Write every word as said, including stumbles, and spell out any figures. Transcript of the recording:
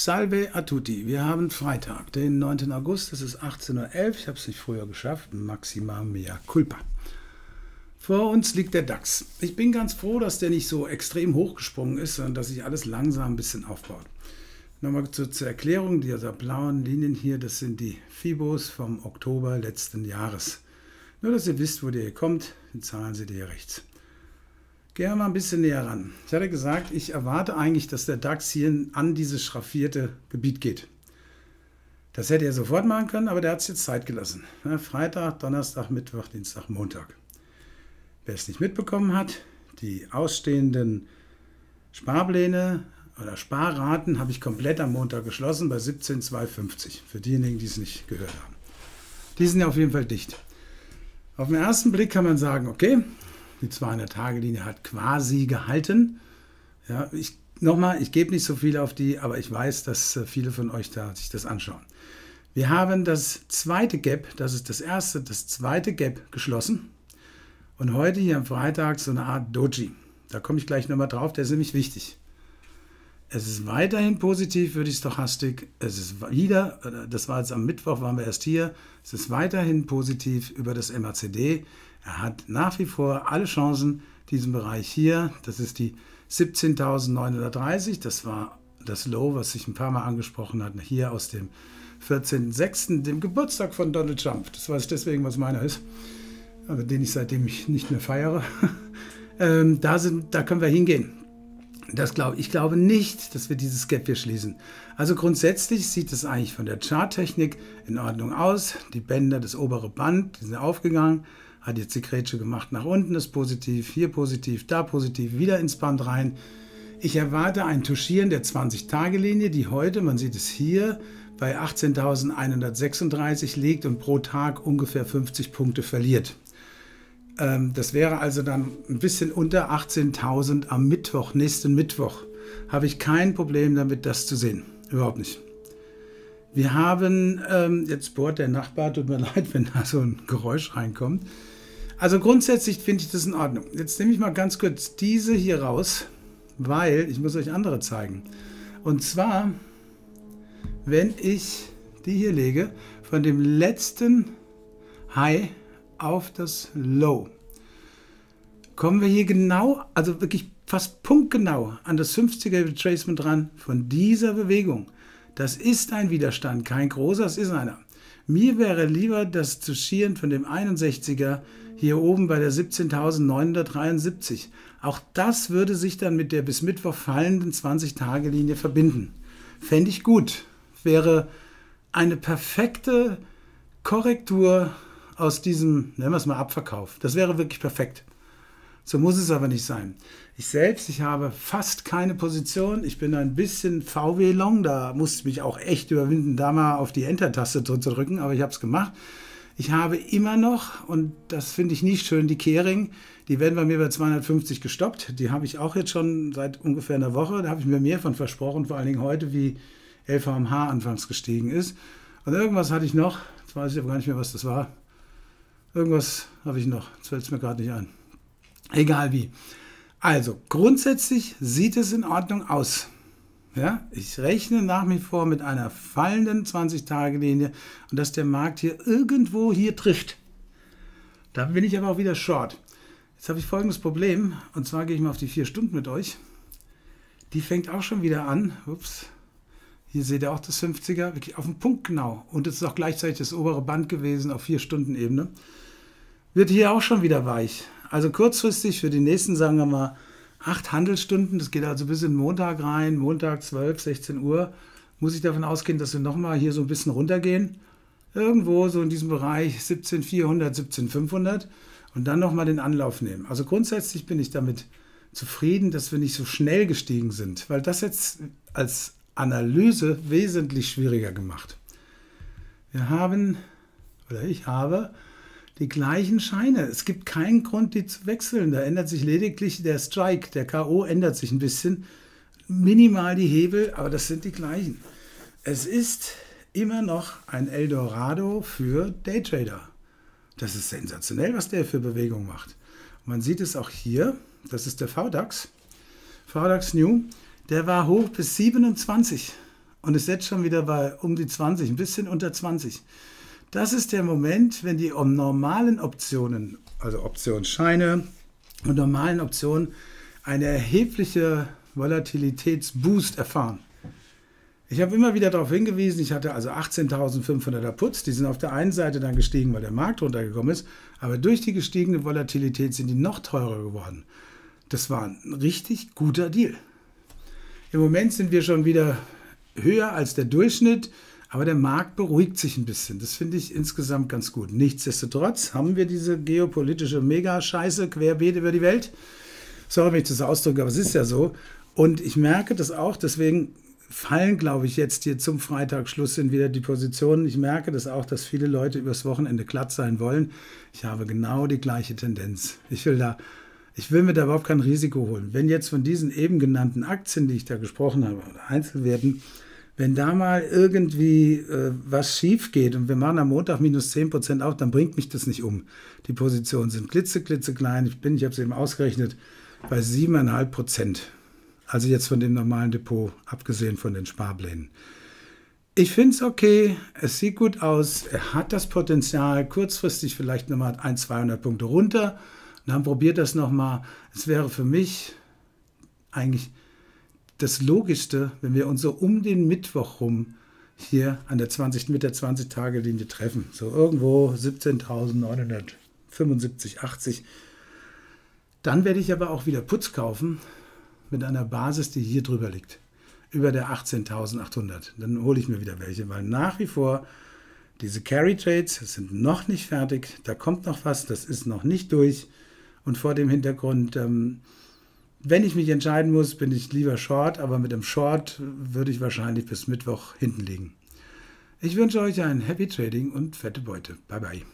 Salve a tutti, wir haben Freitag, den neunten August, es ist achtzehn Uhr elf, ich habe es nicht früher geschafft, maxima mea culpa. Vor uns liegt der DAX. Ich bin ganz froh, dass der nicht so extrem hochgesprungen ist, sondern dass sich alles langsam ein bisschen aufbaut. Nochmal zur, zur Erklärung, diese blauen Linien hier, das sind die Fibos vom Oktober letzten Jahres. Nur, dass ihr wisst, wo der hier kommt, die Zahlen seht ihr hier rechts. Gehen wir mal ein bisschen näher ran. Ich hatte gesagt, ich erwarte eigentlich, dass der DAX hier an dieses schraffierte Gebiet geht. Das hätte er sofort machen können, aber der hat es jetzt Zeit gelassen. Freitag, Donnerstag, Mittwoch, Dienstag, Montag. Wer es nicht mitbekommen hat, die ausstehenden Sparpläne oder Sparraten habe ich komplett am Montag geschlossen bei siebzehn Komma zweihundertfünfzig. Für diejenigen, die es nicht gehört haben. Die sind ja auf jeden Fall dicht. Auf den ersten Blick kann man sagen, okay, die zweihundert-Tage-Linie hat quasi gehalten. Ja, ich, nochmal, ich gebe nicht so viel auf die, aber ich weiß, dass viele von euch da sich das anschauen. Wir haben das zweite Gap, das ist das erste, das zweite Gap geschlossen. Und heute hier am Freitag so eine Art Doji. Da komme ich gleich nochmal drauf, der ist nämlich wichtig. Es ist weiterhin positiv für die Stochastik. Es ist wieder, das war jetzt am Mittwoch, waren wir erst hier. Es ist weiterhin positiv über das M A C D. Er hat nach wie vor alle Chancen, diesen Bereich hier, das ist die siebzehntausendneunhundertdreißig, das war das Low, was ich ein paar Mal angesprochen hatte, hier aus dem vierzehnten sechsten, dem Geburtstag von Donald Trump. Das weiß ich deswegen, was meiner ist, aber den ich seitdem ich nicht mehr feiere. ähm, da, sind, da können wir hingehen. Das glaube, ich glaube nicht, dass wir dieses Gap hier schließen. Also grundsätzlich sieht es eigentlich von der Charttechnik in Ordnung aus. Die Bänder, das obere Band, die sind aufgegangen, hat jetzt die Grätsche gemacht nach unten, ist positiv, hier positiv, da positiv, wieder ins Band rein. Ich erwarte ein Touchieren der zwanzig-Tage-Linie, die heute, man sieht es hier, bei achtzehntausendeinhundertsechsunddreißig liegt und pro Tag ungefähr fünfzig Punkte verliert. Das wäre also dann ein bisschen unter achtzehntausend am Mittwoch, nächsten Mittwoch. Habe ich kein Problem damit, das zu sehen. Überhaupt nicht. Wir haben, ähm, jetzt bohrt der Nachbar, tut mir leid, wenn da so ein Geräusch reinkommt. Also grundsätzlich finde ich das in Ordnung. Jetzt nehme ich mal ganz kurz diese hier raus, weil ich muss euch andere zeigen. Und zwar, wenn ich die hier lege, von dem letzten High auf das Low. Kommen wir hier genau, also wirklich fast punktgenau an das fünfziger Retracement dran von dieser Bewegung. Das ist ein Widerstand, kein großer, es ist einer. Mir wäre lieber das Touchieren von dem einundsechziger hier oben bei der siebzehntausendneunhundertdreiundsiebzig. Auch das würde sich dann mit der bis Mittwoch fallenden zwanzig-Tage-Linie verbinden. Fände ich gut. Wäre eine perfekte Korrektur aus diesem, nennen wir es mal, Abverkauf. Das wäre wirklich perfekt. So muss es aber nicht sein. Ich selbst, ich habe fast keine Position. Ich bin ein bisschen V W-Long. Da musste ich mich auch echt überwinden, da mal auf die Enter-Taste zu drücken. Aber ich habe es gemacht. Ich habe immer noch, und das finde ich nicht schön, die Kering. Die werden bei mir bei zweihundertfünfzig gestoppt. Die habe ich auch jetzt schon seit ungefähr einer Woche. Da habe ich mir mehr von versprochen. Vor allen Dingen heute, wie L V M H anfangs gestiegen ist. Und irgendwas hatte ich noch. Jetzt weiß ich aber gar nicht mehr, was das war. Irgendwas habe ich noch, das fällt es mir gerade nicht ein. Egal wie. Also, grundsätzlich sieht es in Ordnung aus. Ja? Ich rechne nach wie vor mit einer fallenden zwanzig-Tage-Linie und dass der Markt hier irgendwo hier trifft. Da bin ich aber auch wieder short. Jetzt habe ich folgendes Problem, und zwar gehe ich mal auf die vier Stunden mit euch. Die fängt auch schon wieder an. Ups. Hier seht ihr auch das fünfziger, wirklich auf den Punkt genau. Und es ist auch gleichzeitig das obere Band gewesen auf vier Stunden Ebene. Wird hier auch schon wieder weich. Also kurzfristig für die nächsten, sagen wir mal, acht Handelsstunden, das geht also bis in Montag rein, Montag zwölf, sechzehn Uhr, muss ich davon ausgehen, dass wir nochmal hier so ein bisschen runtergehen. Irgendwo so in diesem Bereich siebzehntausendvierhundert, siebzehntausendfünfhundert und dann nochmal den Anlauf nehmen. Also grundsätzlich bin ich damit zufrieden, dass wir nicht so schnell gestiegen sind, weil das jetzt als Analyse wesentlich schwieriger gemacht. Wir haben, oder ich habe, die gleichen Scheine. Es gibt keinen Grund, die zu wechseln. Da ändert sich lediglich der Strike, der K O ändert sich ein bisschen. Minimal die Hebel, aber das sind die gleichen. Es ist immer noch ein Eldorado für Daytrader. Das ist sensationell, was der für Bewegung macht. Und man sieht es auch hier, das ist der V DAX, V DAX New. Der war hoch bis siebenundzwanzig und ist jetzt schon wieder bei um die zwanzig, ein bisschen unter zwanzig. Das ist der Moment, wenn die normalen Optionen, also Optionsscheine und normalen Optionen, eine erhebliche Volatilitätsboost erfahren. Ich habe immer wieder darauf hingewiesen, ich hatte also achtzehntausendfünfhunderter Puts, die sind auf der einen Seite dann gestiegen, weil der Markt runtergekommen ist, aber durch die gestiegene Volatilität sind die noch teurer geworden. Das war ein richtig guter Deal. Im Moment sind wir schon wieder höher als der Durchschnitt, aber der Markt beruhigt sich ein bisschen. Das finde ich insgesamt ganz gut. Nichtsdestotrotz haben wir diese geopolitische Mega-Scheiße querbeet über die Welt. Sorry, wenn ich das ausdrücke, aber es ist ja so. Und ich merke das auch, deswegen fallen, glaube ich, jetzt hier zum Freitagsschluss sind wieder die Positionen. Ich merke das auch, dass viele Leute übers Wochenende glatt sein wollen. Ich habe genau die gleiche Tendenz. Ich will da, ich will mir da überhaupt kein Risiko holen. Wenn jetzt von diesen eben genannten Aktien, die ich da gesprochen habe, oder Einzelwerten, wenn da mal irgendwie äh, was schief geht und wir machen am Montag minus zehn Prozent auf, dann bringt mich das nicht um. Die Positionen sind klitze, klitze klein. Ich bin, ich habe es eben ausgerechnet, bei sieben Komma fünf Prozent. Also jetzt von dem normalen Depot, abgesehen von den Sparplänen. Ich finde es okay, es sieht gut aus, er hat das Potenzial, kurzfristig vielleicht nochmal ein, zweihundert Punkte runter. Und dann probiert das nochmal. Es wäre für mich eigentlich das Logischste, wenn wir uns so um den Mittwoch rum hier an der zwanzig, mit der zwanzig-Tage-Linie treffen. So irgendwo siebzehntausendneunhundertfünfundsiebzig Komma achtzig. Dann werde ich aber auch wieder Putz kaufen mit einer Basis, die hier drüber liegt. Über der achtzehntausendachthundert. Dann hole ich mir wieder welche, weil nach wie vor diese Carry-Trades sind noch nicht fertig. Da kommt noch was, das ist noch nicht durch. Und vor dem Hintergrund... Ähm, Wenn ich mich entscheiden muss, bin ich lieber Short, aber mit dem Short würde ich wahrscheinlich bis Mittwoch hinten liegen. Ich wünsche euch ein Happy Trading und fette Beute. Bye bye.